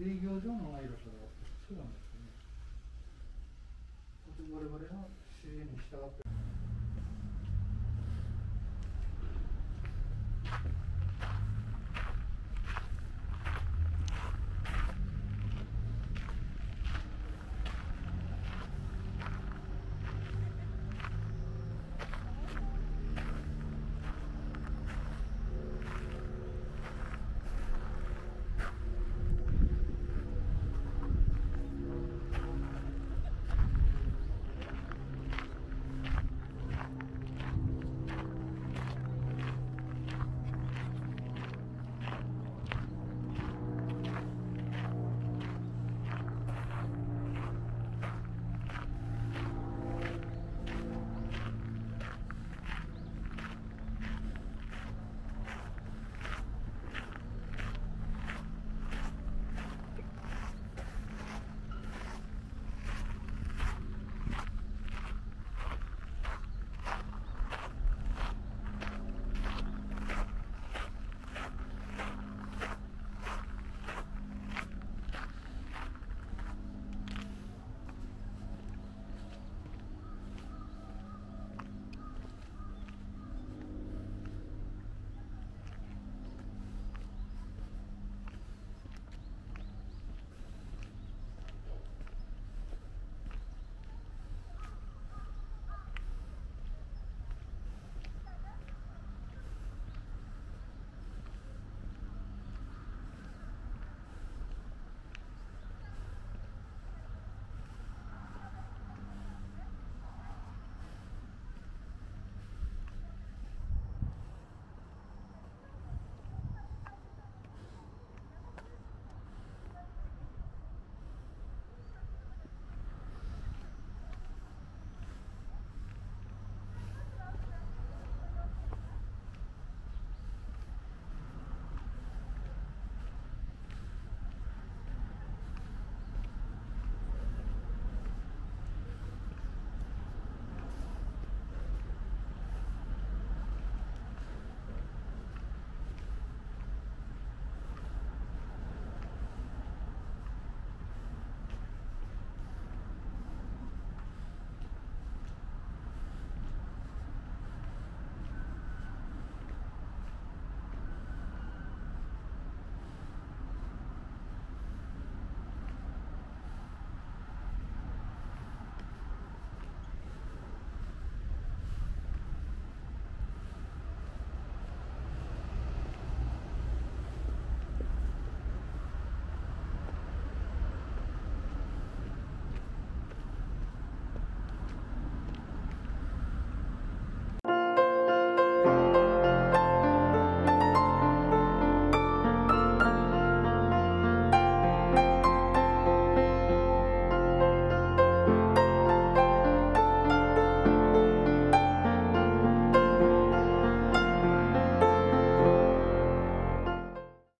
営業所の賄賂とかそうなんですよね。我々の指示に従って